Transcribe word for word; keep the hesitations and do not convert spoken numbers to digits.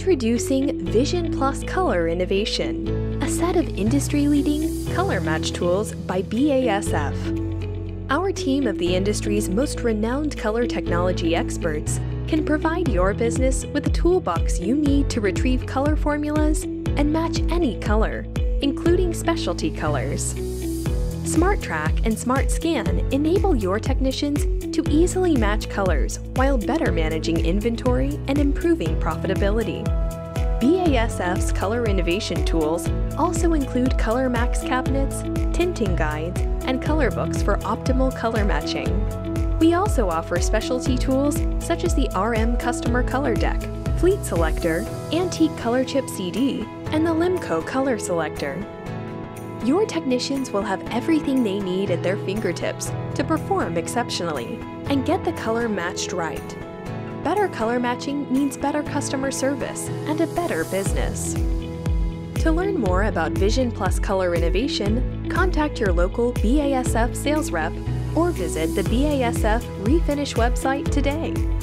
Introducing Vision Plus Color Innovation, a set of industry-leading color match tools by B A S F. Our team of the industry's most renowned color technology experts can provide your business with the toolbox you need to retrieve color formulas and match any color, including specialty colors. SmartTrack and SmartScan enable your technicians to easily match colors while better managing inventory and improving profitability. B A S F's color innovation tools also include ColorMax cabinets, tinting guides, and color books for optimal color matching. We also offer specialty tools such as the R M Customer Color Deck, Fleet Selector, Antique Color Chip C D, and the Limco Color Selector. Your technicians will have everything they need at their fingertips to perform exceptionally and get the color matched right. Better color matching means better customer service and a better business. To learn more about Vision Plus Color Innovation, contact your local B A S F sales rep or visit the B A S F Refinish website today.